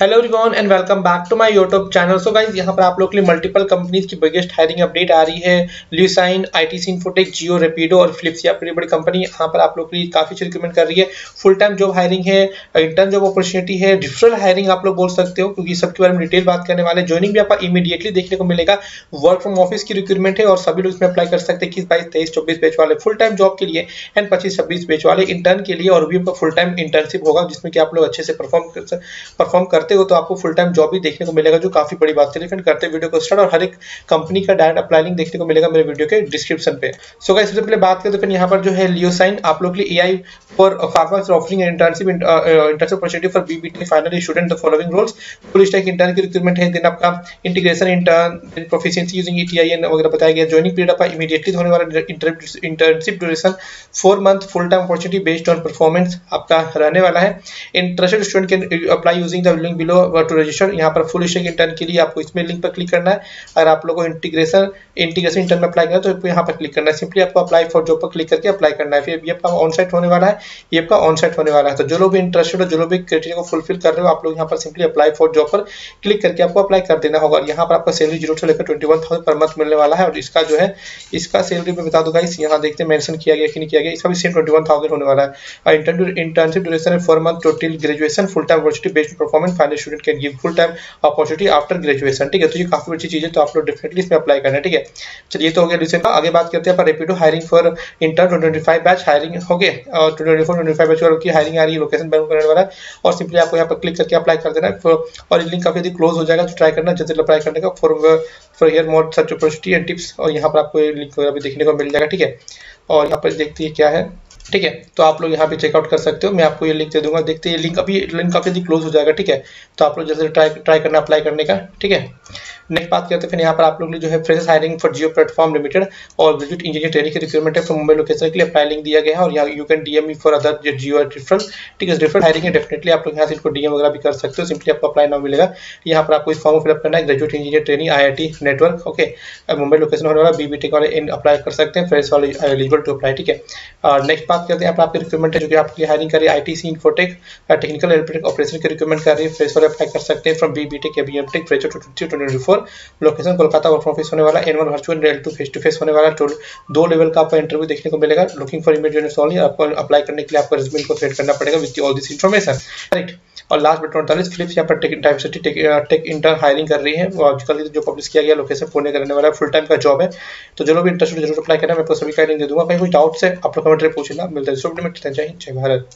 Hello everyone and welcome back to my YouTube channel. So guys यहाँ पर आप लोग के लिए मल्टीपल कंपनीज की बिगेस्ट हायरिंग अपडेट आ रही है। ल्यूसाइन, आईटीसी इंफोटेक, जियो, रेपिडो और फिलिप्स, यहाँ पर बड़ी कंपनी यहाँ पर आप लोग के लिए काफ़ी रिकमेंड कर रही है। फुल टाइम जॉब हायरिंग है, इंटर्न जॉब अपॉर्चुनिटी है, रिफरल हायरिंग आप लोग बोल सकते हो, क्योंकि सबके बारे में डिटेल बात करने वाले। ज्वाइनिंग भी आपको इमीडिएटली देखने को मिलेगा। वर्क फ्रॉम ऑफिस की रिक्रूटमेंट है और सभी लोग इसमें अप्लाई कर सकते हैं। 21, 22, 23, 24 बैच वाले फुल टाइम जॉब के लिए एंड 25, 26 बैच वाले इंटर्न के लिए। और भी आपका फुल टाइम इंटर्नशिप होगा जिसमें कि आप लोग अच्छे से परफॉर्म हो तो आपको फुल टाइम जॉब भी देखने को मिलेगा, जो काफी बड़ी बात है। करते वीडियो को स्टार्ट और हर एक कंपनी का डायरेक्ट अप्लाई लिंक देखने को मिलेगा मेरे वीडियो के डिस्क्रिप्शन पे। सो गाइस सबसे पहले बात करें तो फिर यहाँ पर जो है लियोसाइन आप लोग के लिए AI for pharma offering internship opportunity for BBT final student the following roles. Full stack intern की रिक्रूटमेंट है, देन आपका integration intern, then proficiency using ETIN वगैरह बताया गया। जॉइनिंग पीरियड आपका इमीडिएटली होने वाला, internship duration 4 month, full time opportunity based on performance आपका रहने वाला है। Interested student can apply using the link below to register. यहाँ पर फुल स्टैक इंटर्न के लिए आपको इसमें लिंक पर क्लिक करना है। अगर आप लोगों को इंटीग्रेशन इंटर्न में अप्लाई करना है तो यहाँ पर क्लिक करना है। सिंपली आपको अप्लाई फॉर जॉब पर क्लिक करके अप्लाई करना है। फिर ये आपका ऑन साइट होने वाला है, ये आपका ऑन साइट होने वाला है। तो जो लोग भी इंटरेस्टेड हो, जो लोग भी क्राइटेरिया को फुलफिल कर रहे हो, आप लोग यहाँ पर सिंपली अप्लाई फॉर जॉब पर क्लिक करके आपको अप्लाई कर देना होगा। और यहाँ पर आपका सैलरी 0 से लेकर 21,000 पर मंथ मिलने वाला है। और इसका जो है इसका सैलरी में बता दूंगा, इस यहाँ देखते हैं मेंशन किया गया कि नहीं किया गया। इसका भी सेम 21,000 होने वाला है। इंटर्नशिप ड्यूरेशन है 4 month, total graduation full time opportunity based performance final student can give full time opportunity after graduation. ठीक है, तो ये काफी अच्छी चीज है, तो आप लोग डेफिनेटली इसमें अप्लाई करना है। ठीक है, चलिए तो हो गया रिसेंट का। आगे बात करते हैं Rapido hiring for intern 25 batch hiring हो गए और 24, 25 बैच की हायरिंग आ रही है। लोकेशन बैन करने वाला है और सिंपली आपको यहाँ पर क्लिक करके अप्लाई कर देना है। और लिंक काफी क्लोज हो जाएगा तो ट्राई करना जल्दी अप्लाई करने का। For here more search opportunity and tips, और यहाँ पर आपको लिंक वगैरह भी देखने को मिल जाएगा। ठीक है, और यहाँ पर देखते हैं क्या है। ठीक है, तो आप लोग यहाँ पे चेकआउट कर सकते हो। मैं आपको ये लिंक दे दूंगा, देखते हैं। लिंक काफी जल्दी क्लोज हो जाएगा। ठीक है, तो आप लोग जैसे ट्राई करना अप्लाई करने का। ठीक है, नेक्स्ट बात करते हैं फिर यहाँ पर आप लोग जो है freshers hiring for Jio platform limited और ग्रेजुएट इंजीनियर ट्रेनिंग की रिक्रूटमेंट है। फॉर मुंबई लोकेशन के लिए अप्लाई लिंक दिया गया है। और यहाँ you can DM me for other Jio different. ठीक है, डिफरेंट हायरिंग है, डेफिनेटली आप लोग यहाँ से इनको डीएम वगैरह भी कर सकते हो। सिंपली आपको अप्लाई ना मिलेगा। यहाँ पर आपको इस फॉर्म फिलअप करना है, graduate engineer training IIT network. Okay, Mumbai location होने वाला, बीबीटेक वाले इन अप्लाई कर सकते हैं, फ्रेश वाले एलिजिबल टू अप्लाई। ठीक है, नेक्स्ट बात करते हैं यहाँ पर आपकी रिक्रूटमेंट है जो कि आपकी हायरिंग कर रही है ITC infotech technical airport operation की रिक्रूटमेंट कर रही है। फ्रेश वाले अप्लाई कर सकते हैं from BE BTech ME MTech fresher 22-24। Location Kolkata, work from office होने वाला, annual virtual rail to face होने वाला। टोटल 2 लेवल का आपको इंटरव्यू देखने को मिलेगा। लुकिंग फॉर इमीडिएट ओनली, आपको अप्लाई करने के लिए आपको रिज्यूमे को सेट करना पड़ेगा with all this information. Right, और last but not least Philips यहाँ पर डाइवर्सिटी टेक इंटर्न हायरिंग कर रही है। आजकल जो पब्लिश किया गया लोकेशन पुणे का रहने वाला, फुल टाइम का जॉब है। तो जो लोग भी इंटरेस्ट जरूर अप्लाई करना है, मैं आपको सभी का लिंक दे दूंगा। कहीं कोई डाउट है आप लोग कमेंट में पूछना। मिलता है, जय भारत।